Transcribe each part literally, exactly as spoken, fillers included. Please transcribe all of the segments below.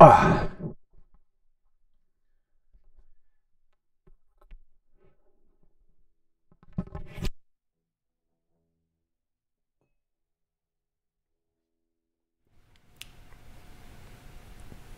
Ah.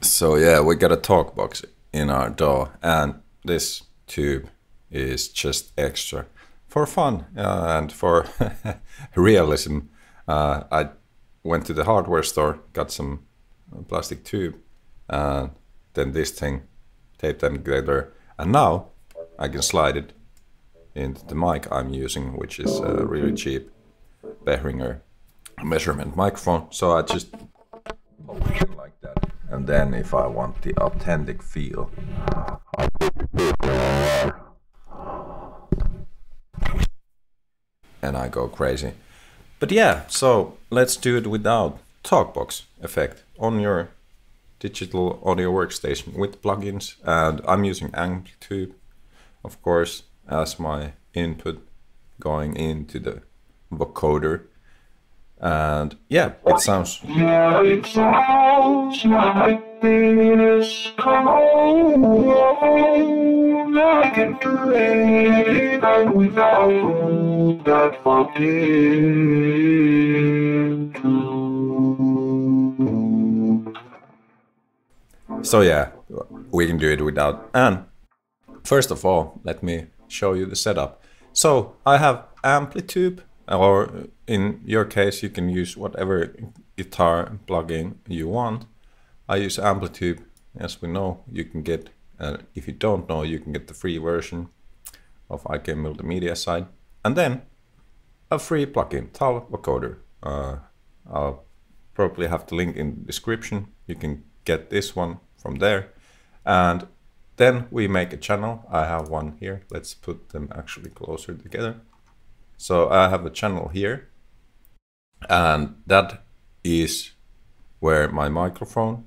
So yeah, we got a Talkbox in our D A W, and this tube is just extra for fun uh, and for realism. Uh, I went to the hardware store, got some plastic tube, and then this thing, taped them together, and now I can slide it into the mic I'm using, which is a really cheap Behringer measurement microphone. So I just hold it in like that. And then if I want the authentic feel, I and I go crazy. But yeah, so let's do it without Talkbox effect on your digital audio workstation with plugins. And I'm using Amplitube, of course, as my input going into the vocoder. And yeah, it sounds. Yeah, it sounds like this. Come on, I can do it without that fucking. So yeah, we can do it without. And first of all, let me show you the setup. So I have Amplitube. Or in your case, you can use whatever guitar plugin you want. I use Amplitube, as we know. You can get, uh, if you don't know, you can get the free version of I K Multimedia side, and then a free plugin, T A L-Vocoder. Uh, I'll probably have the link in the description. You can get this one from there, and then we make a channel. I have one here. Let's put them actually closer together. So I have a channel here, and that is where my microphone,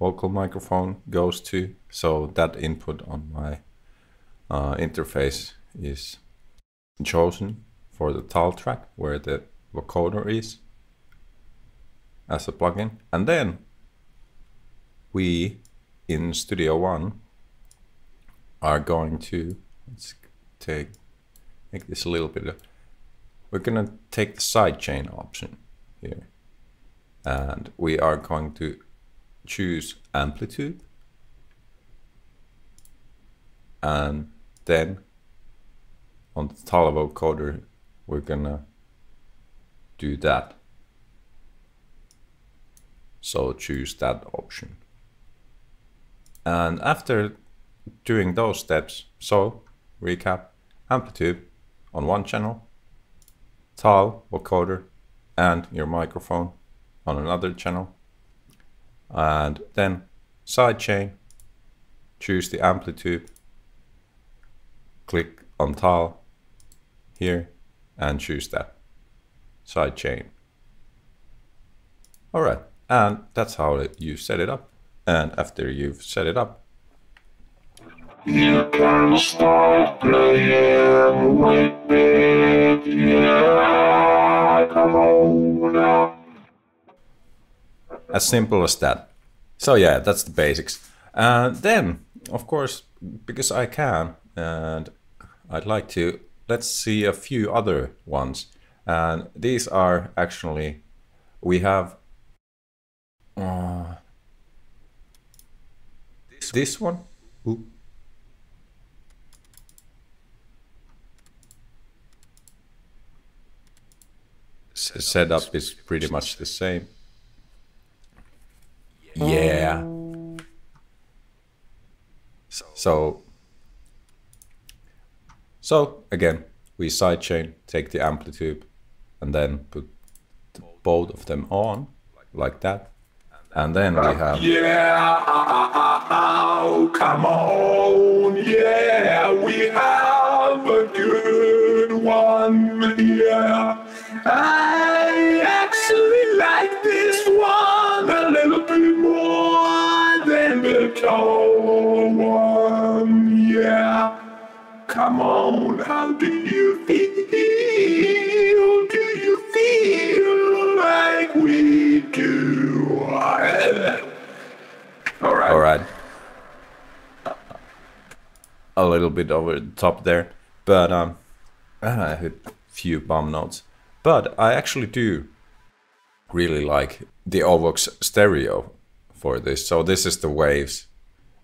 vocal microphone, goes to. So that input on my uh, interface is chosen for the T A L track where the vocoder is as a plugin. And then we in Studio One are going to, let's take Make this a little bit of, we're gonna take the sidechain option here, and we are going to choose Amplitube, and then on the T A L-Vocoder we're gonna do that. So choose that option, and after doing those steps, so recap, Amplitube on one channel, T A L vocoder and your microphone on another channel, and then sidechain, choose the Amplitube, click on T A L here and choose that sidechain. All right, and that's how you set it up. And after you've set it up, you can start playing with it, yeah, come on now. As simple as that. So yeah, that's the basics. And then, of course, because I can, and I'd like to, let's see a few other ones. And these are actually, we have uh, this, this one. Ooh. Setup is pretty much the same. Yeah. So, so again, we sidechain, take the Amplitube, and then put both of them on, like that. And then we have. Yeah, oh, come on, yeah, we have a good one, yeah. I actually like this one a little bit more than the tall one, yeah. Come on, how do you feel? Do you feel like we do? little bit over the top there, but um, I had a few bum notes. But I actually do really like the Ovox stereo for this. So this is the Waves,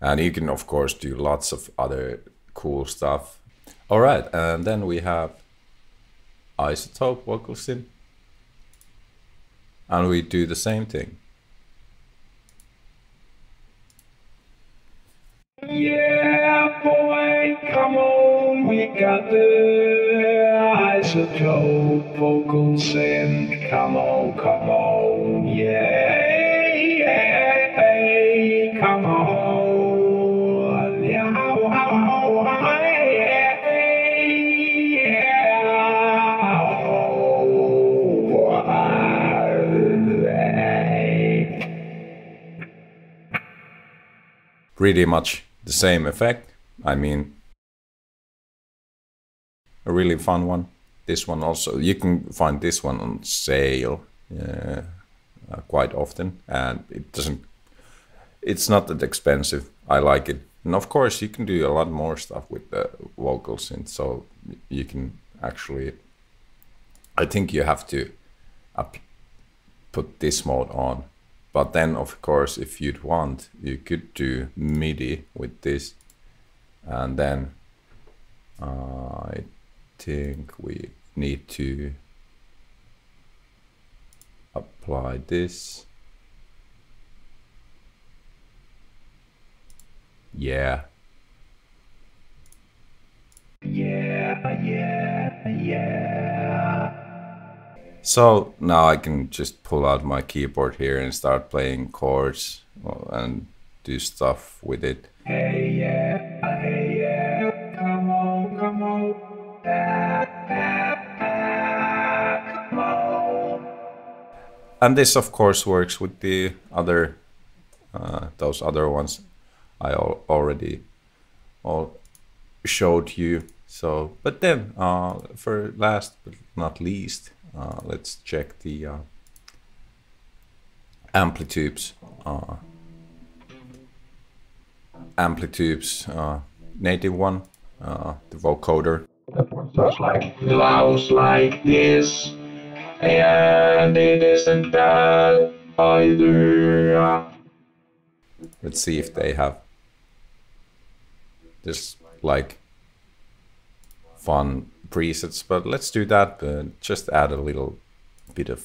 and you can of course do lots of other cool stuff. All right, and then we have iZotope vocal synth, and we do the same thing. Yeah, boy, come on, we got the iZotope vocal synth. Come on, come on, yeah, yeah, hey, come on, yeah, oh, oh, oh, yeah, yeah, oh, oh, hey. Pretty much the same effect. I mean, a really fun one. This one also, you can find this one on sale uh, uh, quite often, and it doesn't, it's not that expensive. I like it. And of course you can do a lot more stuff with the vocal synth, so you can actually, I think you have to up, put this mode on. But then, of course, if you'd want, you could do MIDI with this. And then uh, I think we need to apply this. Yeah. Yeah, yeah, yeah. So now I can just pull out my keyboard here and start playing chords and do stuff with it. Hey yeah, hey yeah, come on, come on, ah, ah, ah, come on. And this, of course, works with the other, uh, those other ones I al already all showed you. So, but then uh, for last but not least, Uh, let's check the uh, Amplitube's uh, Amplitube's uh, native one, uh, the vocoder. That one sounds like loud like this, and it isn't bad either. Let's see if they have this like fun presets, but let's do that, but just add a little bit of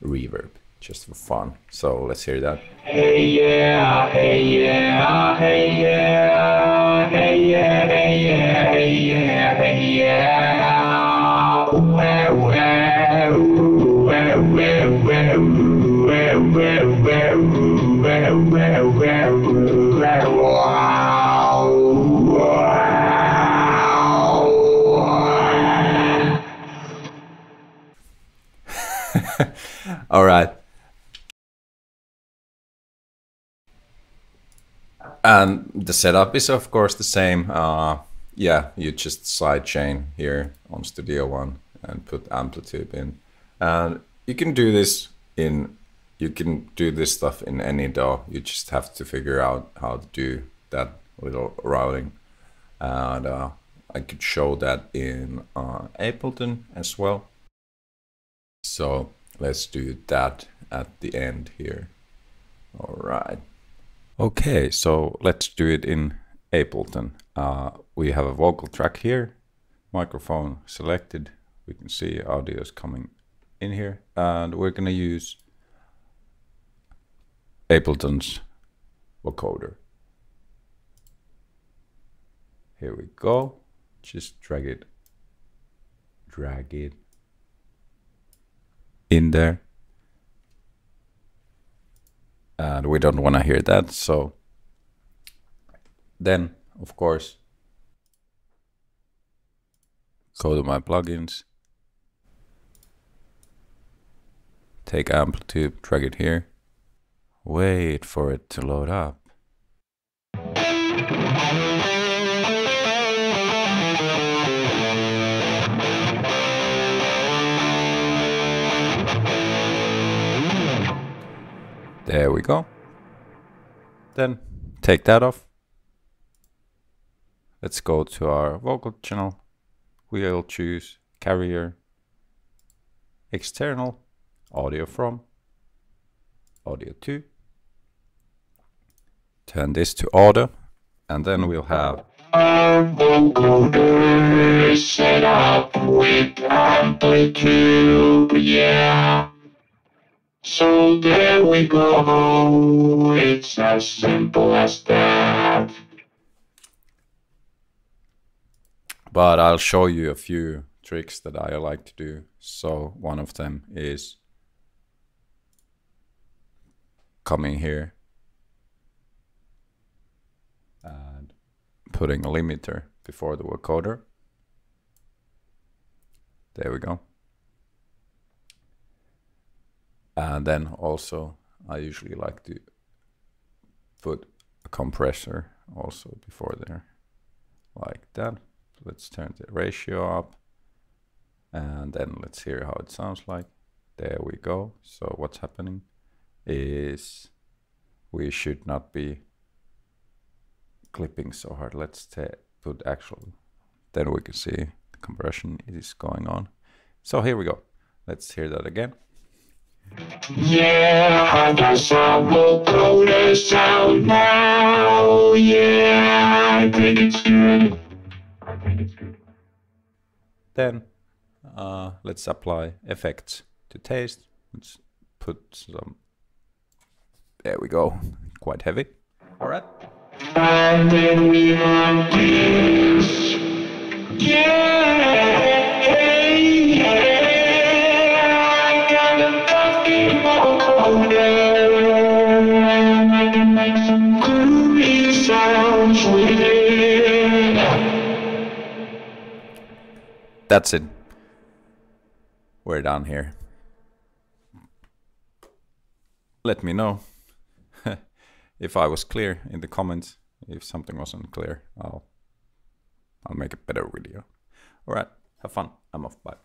reverb just for fun. So let's hear that. Hey yeah, hey yeah, hey yeah, hey yeah, hey yeah, hey yeah, hey yeah. Where, where, where, where, where, where, where, where, where, where, where, wow. All right. And the setup is, of course, the same. Uh, yeah, you just sidechain here on Studio One and put Amplitube in. And you can do this in, you can do this stuff in any D A W. You just have to figure out how to do that little routing. And uh, I could show that in uh, Ableton as well. So let's do that at the end here. All right. Okay, so let's do it in Ableton. Uh, we have a vocal track here, microphone selected. We can see audio is coming in here, and we're gonna use Ableton's vocoder. Here we go. Just drag it, drag it in there, and we don't want to hear that. So then, of course, go to my plugins, take Amplitube, drag it here, wait for it to load up. There we go. Then take that off. Let's go to our vocal channel. We'll choose carrier, external, audio from, audio to. Turn this to auto, and then we'll have our vocoder is set up with Amplitube, yeah. So there we go, it's as simple as that. But I'll show you a few tricks that I like to do. So one of them is coming here and putting a limiter before the vocoder. There we go. And then also I usually like to put a compressor also before there, like that. Let's turn the ratio up, and then let's hear how it sounds like. There we go. So what's happening is we should not be clipping so hard. Let's put actual, then we can see the compression is going on. So here we go. Let's hear that again. Yeah, how does our vocoder sound now? Yeah, I think it's good. I think it's good. Then uh, let's apply effects to taste. Let's put some. There we go. Quite heavy. All right. And then we have this. Yeah. That's it. We're done here. Let me know if I was clear in the comments. If something wasn't clear, I'll I'll make a better video. All right, have fun. I'm off. Bye.